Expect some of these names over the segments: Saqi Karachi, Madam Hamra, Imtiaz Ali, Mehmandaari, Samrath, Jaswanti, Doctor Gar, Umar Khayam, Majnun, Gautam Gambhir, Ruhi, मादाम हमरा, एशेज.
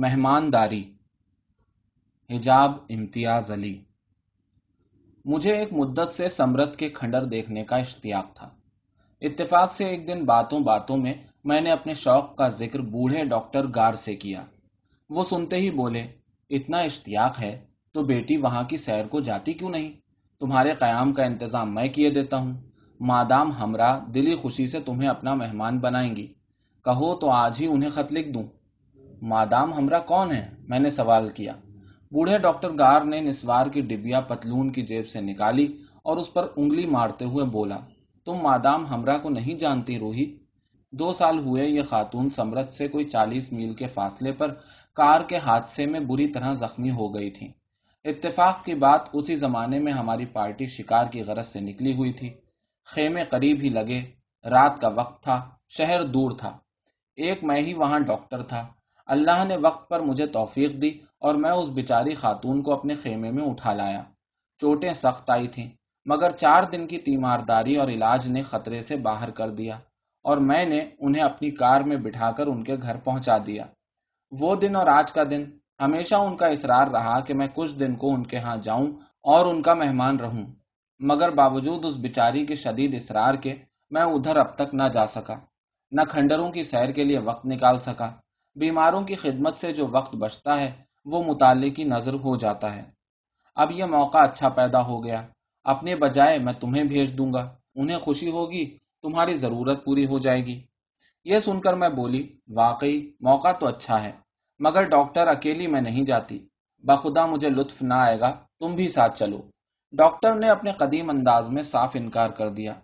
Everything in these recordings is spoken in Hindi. मेहमानदारी, हिजाब इम्तियाज अली। मुझे एक मुद्दत से समरथ के खंडर देखने का इश्तियाक था। इत्तेफाक से एक दिन बातों बातों में मैंने अपने शौक का जिक्र बूढ़े डॉक्टर गार से किया। वो सुनते ही बोले, इतना इश्तियाक है तो बेटी वहां की सैर को जाती क्यों नहीं? तुम्हारे कयाम का इंतजाम मैं किए देता हूं। मादाम हमरा दिली खुशी से तुम्हें अपना मेहमान बनाएंगी। कहो तो आज ही उन्हें खत लिख दूं। मादाम हमरा कौन है? मैंने सवाल किया। बूढ़े डॉक्टर गार ने निस्वार की डिबिया पतलून की जेब से निकाली और उस पर उंगली मारते हुए बोला, तुम मादाम हमरा को नहीं जानती रूही। 2 साल हुए ये खातून समरथ से कोई 40 मील के फासले पर कार के हादसे में बुरी तरह जख्मी हो गई थी। इत्तेफाक की बात उसी जमाने में हमारी पार्टी शिकार की गरज से निकली हुई थी। खेमे करीब ही लगे, रात का वक्त था, शहर दूर था। एक मैं ही वहां डॉक्टर था। अल्लाह ने वक्त पर मुझे तौफीक दी और मैं उस बेचारी खातून को अपने खेमे में उठा लाया। चोटें सख्त आई थीं, मगर 4 दिन की तीमारदारी और इलाज ने खतरे से बाहर कर दिया और मैंने उन्हें अपनी कार में बिठाकर उनके घर पहुंचा दिया। वो दिन और आज का दिन हमेशा उनका इसरार रहा कि मैं कुछ दिन को उनके यहाँ जाऊं और उनका मेहमान रहूं, मगर बावजूद उस बेचारी के शदीद इसरार के मैं उधर अब तक ना जा सका, न खंडरों की सैर के लिए वक्त निकाल सका। बीमारों की खिदमत से जो वक्त बचता है वो मुताले की नजर हो जाता है। अब यह मौका अच्छा पैदा हो गया। अपने बजाय मैं तुम्हें भेज दूंगा, उन्हें खुशी होगी, तुम्हारी जरूरत पूरी हो जाएगी। यह सुनकर मैं बोली, वाकई मौका तो अच्छा है, मगर डॉक्टर अकेली मैं नहीं जाती। बखुदा मुझे लुत्फ ना आएगा, तुम भी साथ चलो। डॉक्टर ने अपने कदीम अंदाज में साफ इनकार कर दिया।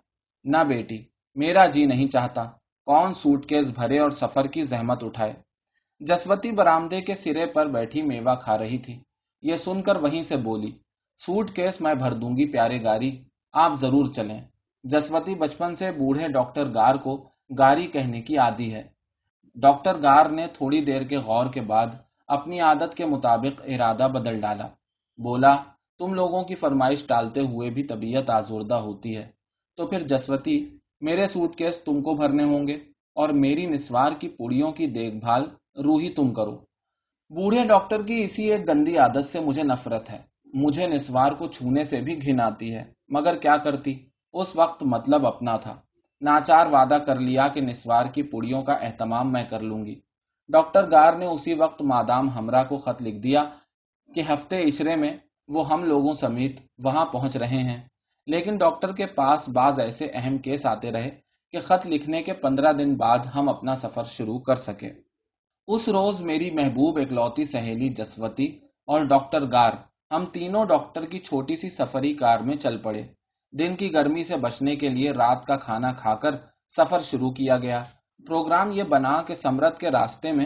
ना बेटी, मेरा जी नहीं चाहता। कौन सूटकेस भरे और सफर की जहमत उठाए। जसवती बरामदे के सिरे पर बैठी मेवा खा रही थी। यह सुनकर वहीं से बोली, सूटकेस मैं भर दूंगी प्यारे गारी, आप जरूर चलें। जसवती बचपन से बूढ़े डॉक्टर गार को गारी कहने की आदी है। डॉक्टर गार ने थोड़ी देर के गौर के बाद अपनी आदत के मुताबिक इरादा बदल डाला। बोला, तुम लोगों की फरमाइश टालते हुए भी तबीयत आज़ुर्दा होती है, तो फिर जसवती मेरे सूटकेस तुमको भरने होंगे और मेरी निस्वार की पुड़ियों की देखभाल रूही तुम करो। बूढ़े डॉक्टर की इसी एक गंदी आदत से मुझे नफरत है। मुझे निस्वार को छूने से भी घिन आती है, मगर क्या करती, उस वक्त मतलब अपना था। नाचार वादा कर लिया कि निस्वार की पुड़ियों का एहतमाम मैं कर लूंगी। डॉक्टर गार ने उसी वक्त मादाम हमरा को खत लिख दिया कि हफ्ते इशरे में वो हम लोगों समेत वहां पहुंच रहे हैं। लेकिन डॉक्टर के पास बाज ऐसे अहम केस आते रहे कि खत लिखने के 15 दिन बाद हम अपना सफर शुरू कर सके। उस रोज मेरी महबूब एकलौती सहेली जसवती और डॉक्टर गार, हम तीनों डॉक्टर की छोटी सी सफरी कार में चल पड़े। दिन की गर्मी से बचने के लिए रात का खाना खाकर सफर शुरू किया गया। प्रोग्राम ये बना कि समरथ के रास्ते में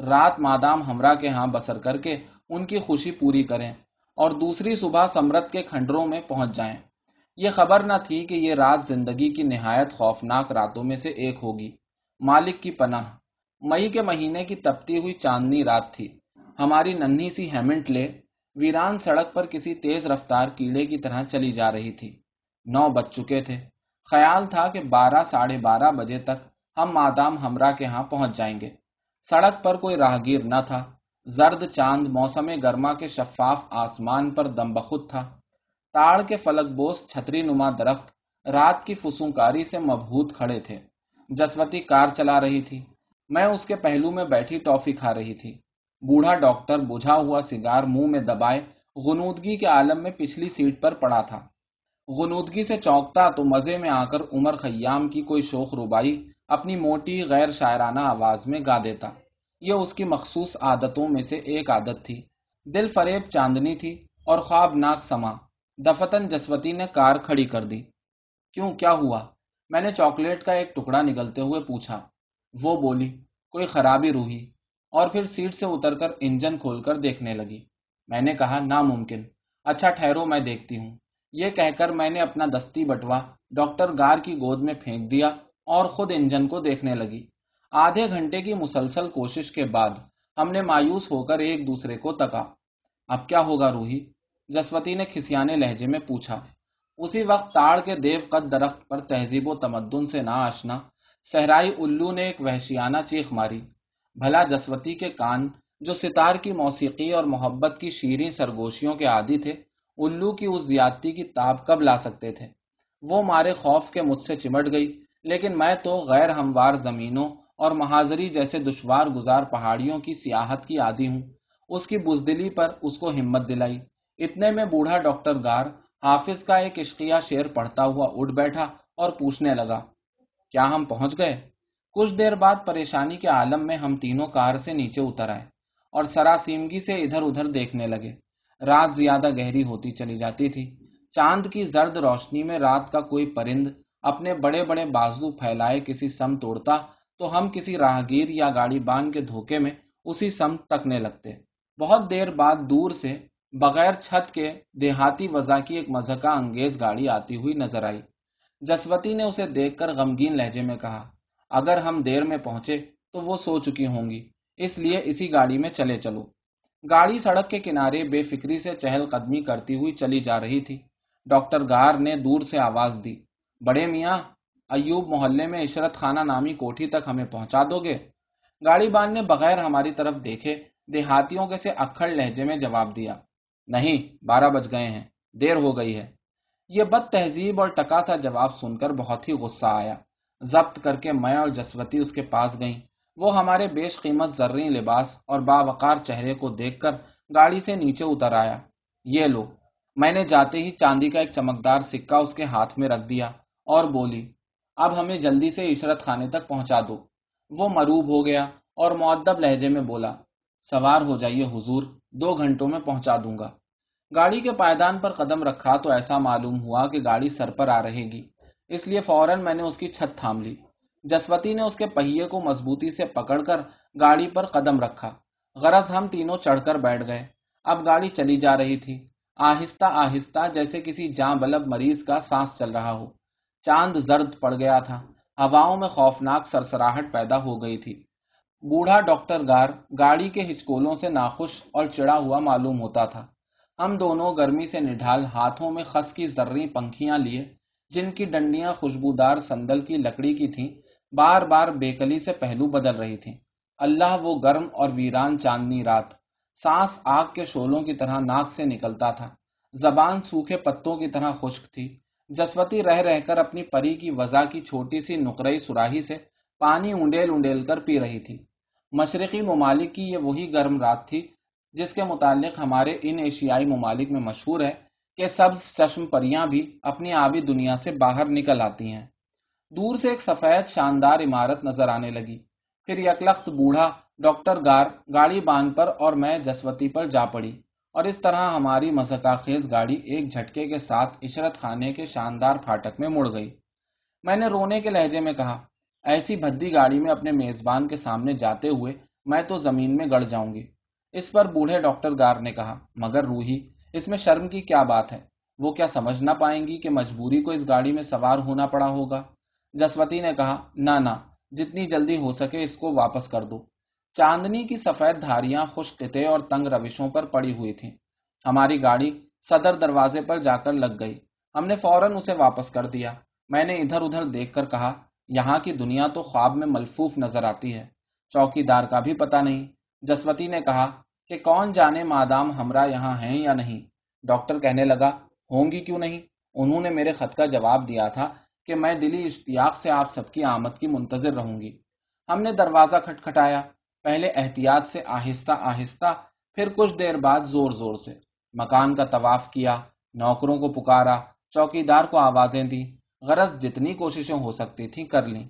रात मादाम हमरा के यहाँ बसर करके उनकी खुशी पूरी करें और दूसरी सुबह समरथ के खंडरों में पहुंच जाएं। ये खबर न थी कि ये रात जिंदगी की निहायत खौफनाक रातों में से एक होगी। मालिक की पनाह। मई के महीने की तपती हुई चांदनी रात थी। हमारी नन्ही सी हेमेंट ले वीरान सड़क पर किसी तेज रफ्तार कीड़े की तरह चली जा रही थी। 9 बज चुके थे। ख्याल था कि 12, 12:30 बजे तक हम मादाम हमरा के यहाँ पहुंच जाएंगे। सड़क पर कोई राहगीर न था। जर्द चांद मौसम गर्मा के शफाफ आसमान पर दमबखुद था। ताड़ के फलकबोस छतरी नुमा दरख्त रात की फुसुंकारी से मबहूत खड़े थे। जसवती कार चला रही थी, मैं उसके पहलू में बैठी टॉफी खा रही थी। बूढ़ा डॉक्टर बुझा हुआ सिगार मुंह में दबाए गुनूदगी के आलम में पिछली सीट पर पड़ा था। गुनूदगी से चौंकता तो मजे में आकर उमर खय्याम की कोई शोख रुबाई अपनी मोटी गैर शायराना आवाज में गा देता। यह उसकी मखसूस आदतों में से एक आदत थी। दिल फरेब चांदनी थी और ख्वाबनाक समा। दफतन जसवती ने कार खड़ी कर दी। क्यों, क्या हुआ? मैंने चॉकलेट का एक टुकड़ा निगलते हुए पूछा। वो बोली, कोई खराबी रूही, और फिर सीट से उतरकर इंजन खोलकर देखने लगी। मैंने कहा, नामुमकिन। अच्छा ठहरो, मैं देखती हूँ। ये कहकर मैंने अपना दस्ती बटवा डॉक्टर गार की गोद में फेंक दिया और खुद इंजन को देखने लगी। आधे घंटे की मुसलसल कोशिश के बाद हमने मायूस होकर एक दूसरे को तका। अब क्या होगा रूही? जसवती ने खिसियाने लहजे में पूछा। उसी वक्त ताड़ के देवकद दरख्त पर तहजीबो तमद्दुन से ना आशना सहराई उल्लू ने एक वहशियाना चीख मारी। भला जसवती के कान जो सितार की मौसीकी और मोहब्बत की शीरीं सरगोशियों के आदी थे, उल्लू की उस ज्यादती की ताब कब ला सकते थे। वो मारे खौफ के मुझसे चिमट गई, लेकिन मैं तो गैर हमवार ज़मीनों और महाजरी जैसे दुश्वार गुजार पहाड़ियों की सियाहत की आदी हूँ। उसकी बुजदिली पर उसको हिम्मत दिलाई। इतने में बूढ़ा डॉक्टर गार हाफिज का एक इश्किया शेर पढ़ता हुआ उठ बैठा और पूछने लगा, क्या हम पहुंच गए? कुछ देर बाद परेशानी के आलम में हम तीनों कार से नीचे उतर आए और सरासीमगी से इधर उधर देखने लगे। रात ज्यादा गहरी होती चली जाती थी। चांद की जर्द रोशनी में रात का कोई परिंद अपने बड़े बड़े बाजू फैलाए किसी समत उड़ता तो हम किसी राहगीर या गाड़ीबान के धोखे में उसी समत तकने लगते। बहुत देर बाद दूर से बगैर छत के देहाती वज़ा की एक मज़हका अंगेज गाड़ी आती हुई नजर आई। जसवती ने उसे देखकर गमगीन लहजे में कहा, अगर हम देर में पहुंचे तो वो सो चुकी होंगी, इसलिए इसी गाड़ी में चले चलो। गाड़ी सड़क के किनारे बेफिक्री से चहलकदमी करती हुई चली जा रही थी। डॉक्टर गार ने दूर से आवाज दी, बड़े मियाँ, अयूब मोहल्ले में इशरत खाना नामी कोठी तक हमें पहुंचा दोगे? गाड़ीबान ने बगैर हमारी तरफ देखे देहातियों के से अक्खड़ लहजे में जवाब दिया, नहीं, 12 बज गए हैं, देर हो गई है। यह बद तहजीब और टका सा जवाब सुनकर बहुत ही गुस्सा आया। जब्त करके मैं और जसवती उसके पास गईं। वो हमारे बेशकीमत जर्री लिबास और बावकार चेहरे को देखकर गाड़ी से नीचे उतर आया। ये लो। मैंने जाते ही चांदी का एक चमकदार सिक्का उसके हाथ में रख दिया और बोली, अब हमें जल्दी से इशरत खाने तक पहुंचा दो। वो मरूब हो गया और मुअद्दब लहजे में बोला, सवार हो जाइए हुजूर, 2 घंटों में पहुंचा दूंगा। गाड़ी के पायदान पर कदम रखा तो ऐसा मालूम हुआ कि गाड़ी सर पर आ रहेगी, इसलिए फौरन मैंने उसकी छत थाम ली। जसवती ने उसके पहिए को मजबूती से पकड़कर गाड़ी पर कदम रखा। गरज हम तीनों चढ़कर बैठ गए। अब गाड़ी चली जा रही थी, आहिस्ता आहिस्ता, जैसे किसी जाँ बलब मरीज का सांस चल रहा हो। चांद जर्द पड़ गया था, हवाओं में खौफनाक सरसराहट पैदा हो गई थी। बूढ़ा डॉक्टर गार गाड़ी के हिचकोलों से नाखुश और चिड़ा हुआ मालूम होता था। हम दोनों गर्मी से निढाल, हाथों में खस की जर्री पंखियां लिए, जिनकी डंडियां खुशबूदार संदल की लकड़ी की थीं, बार बार बेकली से पहलू बदल रही थीं। अल्लाह, वो गर्म और वीरान चांदनी रात। सांस आग के शोलों की तरह नाक से निकलता था, जबान सूखे पत्तों की तरह खुश्क थी। जसवती रह रहकर अपनी परी की वज़ा की छोटी सी नुकरई सुराही से पानी उंडेल उंडेल कर पी रही थी। मशरक़ी ममालिक की ये वही गर्म रात थी जिसके मुतालिक हमारे इन एशियाई ममालिक में मशहूर है कि सब्ज़ चश्म परियां भी अपनी आबी दुनिया से बाहर निकल आती हैं। दूर से एक सफ़ेद शानदार इमारत नजर आने लगी। फिर यकलख्त बूढ़ा डॉक्टर गार गाड़ी बान पर और मैं जसवती पर जा पड़ी और इस तरह हमारी मज़ाक़ाख़ेज़ गाड़ी एक झटके के साथ इशरत खाने के शानदार फाटक में मुड़ गई। मैंने रोने के लहजे में कहा, ऐसी भद्दी गाड़ी में अपने मेज़बान के सामने जाते हुए मैं तो ज़मीन में गड़ जाऊंगी। इस पर बूढ़े डॉक्टर गार ने कहा, मगर रूही, इसमें शर्म की क्या बात है? वो क्या समझ ना पाएंगी कि मजबूरी को इस गाड़ी में सवार होना पड़ा होगा? जसवती ने कहा, ना ना, जितनी जल्दी हो सके इसको वापस कर दो। चांदनी की सफ़ेद धारियां खुश्क किते और तंग रविशों पर पड़ी हुई थीं। हमारी गाड़ी सदर दरवाजे पर जाकर लग गई। हमने फौरन उसे वापस कर दिया। मैंने इधर उधर देख कर कहा, यहाँ की दुनिया तो ख्वाब में मलफूफ नजर आती है, चौकीदार का भी पता नहीं। जसवती ने कहा कि कौन जाने मादाम हमरा यहाँ हैं या नहीं। डॉक्टर कहने लगा, होंगी क्यों नहीं, उन्होंने मेरे खत का जवाब दिया था कि मैं दिली इश्तियाक से आप सबकी आमद की मुंतज़िर रहूंगी। हमने दरवाज़ा खटखटाया, पहले एहतियात से आहिस्ता आहिस्ता, फिर कुछ देर बाद जोर जोर से। मकान का तवाफ किया, नौकरों को पुकारा, चौकीदार को आवाज़ें दी। गरज जितनी कोशिशें हो सकती थीं कर लीं,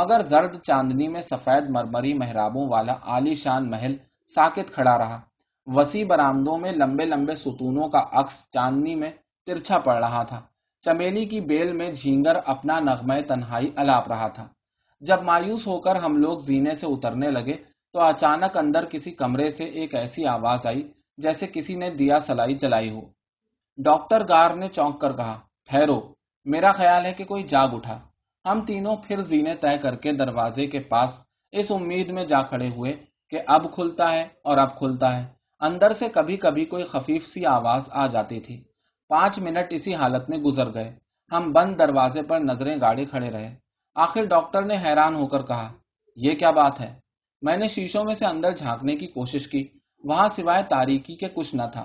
मगर जर्द चांदनी में सफ़ेद मरमरी मेहराबों वाला आलीशान महल साकित खड़ा रहा। वसी बरामदों में लंबे लंबे सुतूनों का अक्स चांदनी में तिरछा पड़ रहा था। चमेली की बेल में झींगर अपना नगमे तन्हाई अलाप रहा था। जब मायूस होकर हम लोग जीने से उतरने लगे तो अचानक अंदर किसी कमरे से एक ऐसी आवाज़ आई जैसे किसी ने दिया सलाई जलाई हो। डॉक्टर गार ने चौंक कर कहा, ठहरो, मेरा ख्याल है कि कोई जाग उठा। हम तीनों फिर जीने तय करके दरवाजे के पास इस उम्मीद में जा खड़े हुए कि अब खुलता है और अब खुलता है। अंदर से कभी कभी कोई खफीफ सी आवाज आ जाती थी। 5 मिनट इसी हालत में गुजर गए। हम बंद दरवाजे पर नजरें गाड़े खड़े रहे। आखिर डॉक्टर ने हैरान होकर कहा, यह क्या बात है? मैंने शीशों में से अंदर झांकने की कोशिश की वहां सिवाय तारीकी के कुछ न था।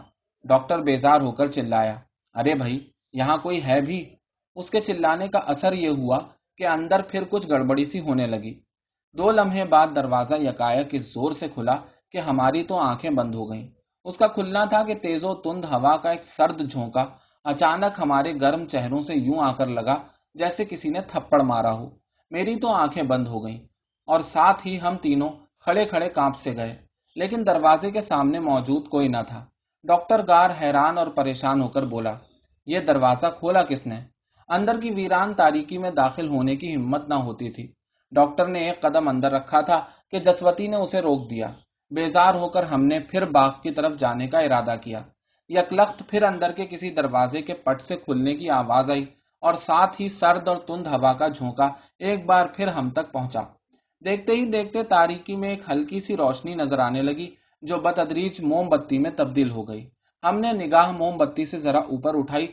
डॉक्टर बेजार होकर चिल्लाया, अरे भाई यहाँ कोई है भी। उसके चिल्लाने का असर यह हुआ कि अंदर फिर कुछ गड़बड़ी सी होने लगी। 2 लम्हे बाद दरवाजा यकायक इस जोर से खुला कि हमारी तो आंखें बंद हो गईं। उसका खुलना था कि तेजो तुंद हवा का एक सर्द झोंका अचानक हमारे गर्म चेहरों से यूं आकर लगा जैसे किसी ने थप्पड़ मारा हो। मेरी तो आंखें बंद हो गईं और साथ ही हम तीनों खड़े खड़े कांप से गए, लेकिन दरवाजे के सामने मौजूद कोई न था। डॉक्टर गार हैरान और परेशान होकर बोला, यह दरवाजा खोला किसने? अंदर की वीरान तारीकी में दाखिल होने की हिम्मत ना होती थी। डॉक्टर ने एक कदम अंदर रखा था कि जसवती ने उसे रोक दिया। बेजार होकर हमने फिर बाग की तरफ जाने का इरादा किया। यकलख्त फिर अंदर के किसी दरवाजे के पट से खुलने की आवाज आई और साथ ही सर्द और तुंद हवा का झोंका एक बार फिर हम तक पहुंचा। देखते ही देखते तारीकी में एक हल्की सी रोशनी नजर आने लगी जो बतदरीज मोमबत्ती में तब्दील हो गई। हमने निगाह मोमबत्ती से जरा ऊपर उठाई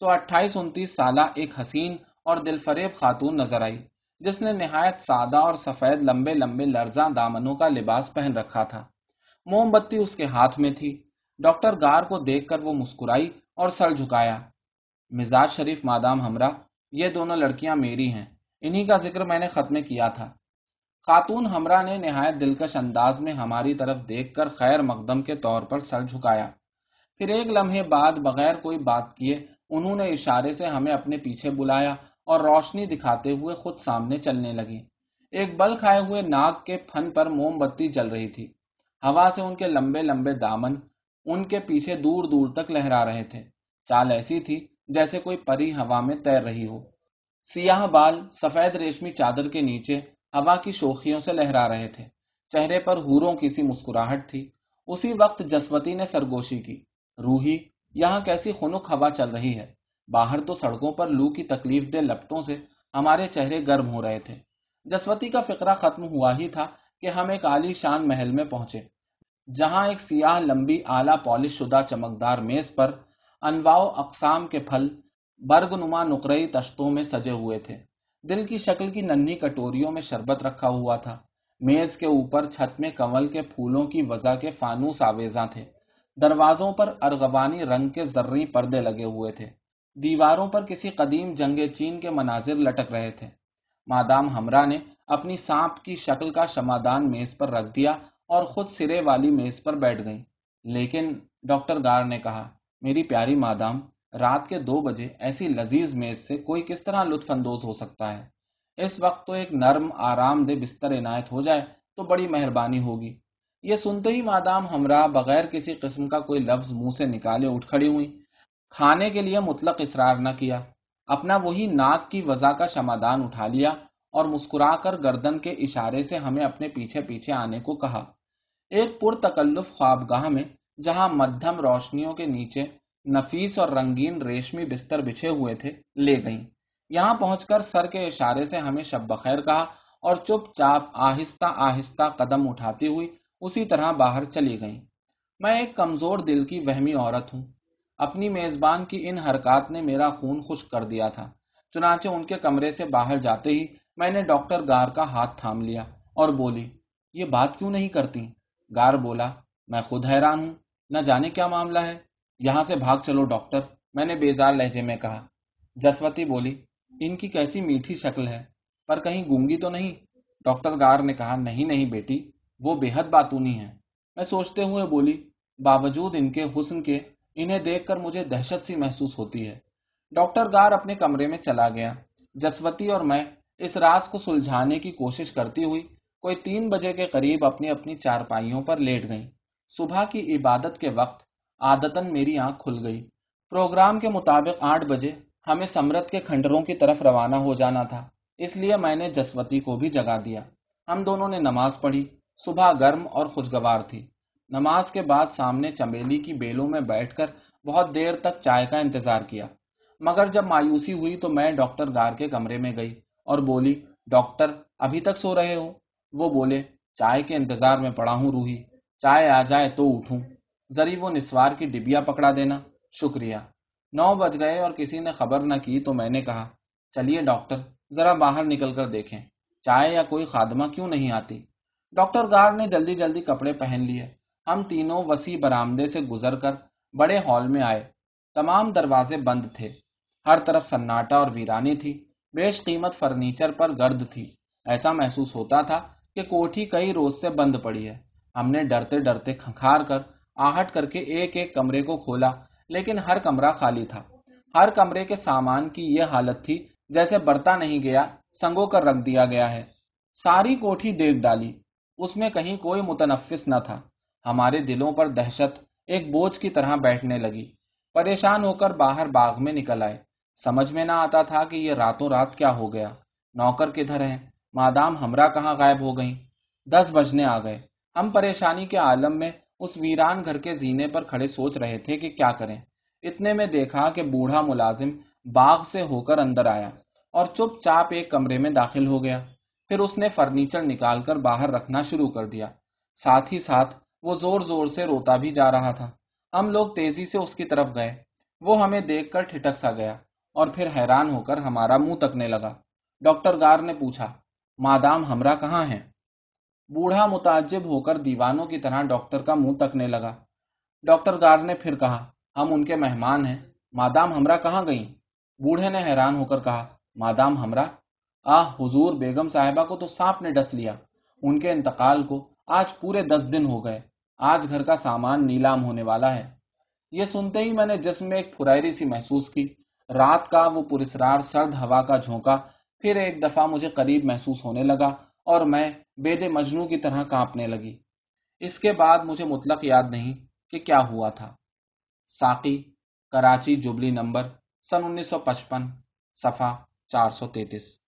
तो 28-29 साला एक हसीन और दिलफरेब खातून नजर आई, जिसने निहायत सादा और सफेद लंबे लंबे लर्जा दामनों का लिबास पहन रखा था। मोमबत्ती उसके हाथ में थी। डॉक्टर गार को देखकर वो मुस्कुराई और सर झुकाया। मिजाज शरीफ मादाम हमरा, ये दोनों लड़कियां मेरी हैं, इन्हीं का जिक्र मैंने खत में किया था। खातून हमरा ने निहायत दिलकश अंदाज में हमारी तरफ देखकर खैर मकदम के तौर पर सर झुकाया। फिर एक लम्हे बाद बगैर कोई बात किए उन्होंने इशारे से हमें अपने पीछे बुलाया और रोशनी दिखाते हुए खुद सामने चलने लगी। एक बल खाए हुए नाक के फन पर मोमबत्ती जल रही थी। हवा से उनके लंबे लंबे दामन उनके पीछे दूर दूर तक लहरा रहे थे। चाल ऐसी थी जैसे कोई परी हवा में तैर रही हो। सियाह बाल सफेद रेशमी चादर के नीचे हवा की शोखियों से लहरा रहे थे। चेहरे पर हूरों की सी मुस्कुराहट थी। उसी वक्त जसवती ने सरगोशी की, रूही, यहाँ कैसी खुनुक हवा चल रही है। बाहर तो सड़कों पर लू की तकलीफ दे लपटों से हमारे चेहरे गर्म हो रहे थे। जसवती का फिक्रा खत्म हुआ ही था कि हम एक आलीशान महल में पहुंचे, जहां एक सियाह लंबी आला पॉलिश शुदा चमकदार मेज पर अनवाओ अकसाम के फल बर्गनुमा नुकरई तश्तों में सजे हुए थे। दिल की शक्ल की नन्ही कटोरियों में शरबत रखा हुआ था। मेज के ऊपर छत में कंवल के फूलों की वजह के फानूस आवेजा थे। दरवाजों पर अर्गवानी रंग के जर्री पर्दे लगे हुए थे। दीवारों पर किसी कदीम जंगे चीन के मनाजिर लटक रहे थे। मादाम हमरा ने अपनी सांप की शक्ल का शमादान मेज पर रख दिया और खुद सिरे वाली मेज पर बैठ गई। लेकिन डॉक्टर गार ने कहा, मेरी प्यारी मादाम, रात के 2 बजे ऐसी लजीज मेज से कोई किस तरह लुत्फानंदोज हो सकता है। इस वक्त तो एक नर्म आरामदेह बिस्तर इनायत हो जाए तो बड़ी मेहरबानी होगी। ये सुनते ही मादाम हमरा बगैर किसी किस्म का कोई लफ्ज मुंह से निकाले उठ खड़ी हुई। खाने के लिए मुतलक इसरार न किया, अपना वही नाक की वजह का शमादान उठा लिया और मुस्कुराकर गर्दन के इशारे से हमें अपने पीछे पीछे आने को कहा। एक पुरतकल्लुफ ख्वाबगाह में, जहां मध्यम रोशनियों के नीचे नफीस और रंगीन रेशमी बिस्तर बिछे हुए थे, ले गईं। यहाँ पहुंचकर सर के इशारे से हमें शब बखैर कहा और चुपचाप आहिस्ता आहिस्ता कदम उठाती हुई उसी तरह बाहर चली गईं। मैं एक कमजोर दिल की वहमी औरत हूँ। अपनी मेजबान की इन हरकत ने मेरा खून खुश्क कर दिया था। चुनाचे उनके कमरे से बाहर जाते ही मैंने डॉक्टर गार का हाथ थाम लिया और बोली, ये बात क्यों नहीं करती? गार बोला, मैं खुद हैरान हूँ, न जाने क्या मामला है। यहाँ से भाग चलो डॉक्टर, मैंने बेजार लहजे में कहा। जसवती बोली, इनकी कैसी मीठी शक्ल है, पर कहीं गूंगी तो नहीं? डॉक्टर गार ने कहा, नहीं नहीं बेटी, वो बेहद बातूनी है। मैं सोचते हुए बोली, बावजूद इनके हुस्न के इन्हें देखकर मुझे दहशत सी महसूस होती है। डॉक्टर गार अपने कमरे में चला गया। जसवती और मैं इस राज को सुलझाने की कोशिश करती हुई कोई 3 बजे के करीब अपनी अपनी चारपाइयों पर लेट गईं। सुबह की इबादत के वक्त आदतन मेरी आंख खुल गई। प्रोग्राम के मुताबिक 8 बजे हमें समरथ के खंडरों की तरफ रवाना हो जाना था, इसलिए मैंने जसवती को भी जगा दिया। हम दोनों ने नमाज पढ़ी। सुबह गर्म और खुशगवार थी। नमाज के बाद सामने चमेली की बेलों में बैठकर बहुत देर तक चाय का इंतजार किया, मगर जब मायूसी हुई तो मैं डॉक्टर गार के कमरे में गई और बोली, डॉक्टर अभी तक सो रहे हो? वो बोले, चाय के इंतजार में पड़ा हूँ रूही, चाय आ जाए तो उठूं। जरी वो निस्वार की डिबिया पकड़ा देना, शुक्रिया। 9 बज गए और किसी ने खबर न की तो मैंने कहा, चलिए डॉक्टर, जरा बाहर निकल कर देखें, चाय या कोई खादमा क्यों नहीं आती। डॉक्टर गार ने जल्दी जल्दी कपड़े पहन लिए। हम तीनों वसी बरामदे से गुजरकर बड़े हॉल में आए। तमाम दरवाजे बंद थे, हर तरफ सन्नाटा और वीरानी थी। बेशकीमत फर्नीचर पर गर्द थी। ऐसा महसूस होता था कि कोठी कई रोज से बंद पड़ी है। हमने डरते डरते खंखार कर आहट करके एक एक कमरे को खोला, लेकिन हर कमरा खाली था। हर कमरे के सामान की यह हालत थी जैसे बरता नहीं गया, संगो कर रख दिया गया है। सारी कोठी देख डाली, उसमें कहीं कोई मुतनफिस न था। हमारे दिलों पर दहशत एक बोझ की तरह बैठने लगी। परेशान होकर बाहर बाग में निकल आए। समझ में ना आता था कि ये रातों रात क्या हो गया। नौकर किधर हैं? मादाम हमरा कहाँ गायब हो गईं? 10 बजने आ गए। हम परेशानी के आलम में उस वीरान घर के जीने पर खड़े सोच रहे थे कि क्या करें। इतने में देखा कि बूढ़ा मुलाजिम बाग से होकर अंदर आया और चुपचाप एक कमरे में दाखिल हो गया। फिर उसने फर्नीचर निकालकर बाहर रखना शुरू कर दिया। साथ ही साथ वो जोर जोर से रोता भी जा रहा था। हम लोग तेजी से उसकी तरफ गए। वो हमें देखकर ठिठक सा गया और फिर हैरान होकर हमारा मुंह तकने लगा। डॉक्टर गार ने पूछा, मादाम हमरा कहाँ हैं? बूढ़ा मुताज्जिब होकर दीवानों की तरह डॉक्टर का मुंह तकने लगा। डॉक्टर गार ने फिर कहा, हम उनके मेहमान हैं। मादाम हमरा कहाँ गईं? बूढ़े ने हैरान होकर कहा, मादाम हमरा? आह हुजूर, बेगम साहिबा को तो सांप ने डस लिया। उनके इंतकाल को आज पूरे 10 दिन हो गए। आज घर का सामान नीलाम होने वाला है। यह सुनते ही मैंने जिस्म में एक फुरायरी सी महसूस की। रात का वो पुरस्रार सर्द हवा का झोंका फिर एक दफा मुझे करीब महसूस होने लगा और मैं बेदे मजनू की तरह कांपने लगी। इसके बाद मुझे मुतलक याद नहीं कि क्या हुआ था। साकी, कराची, जुबली नंबर, सन 1955, सफा 433।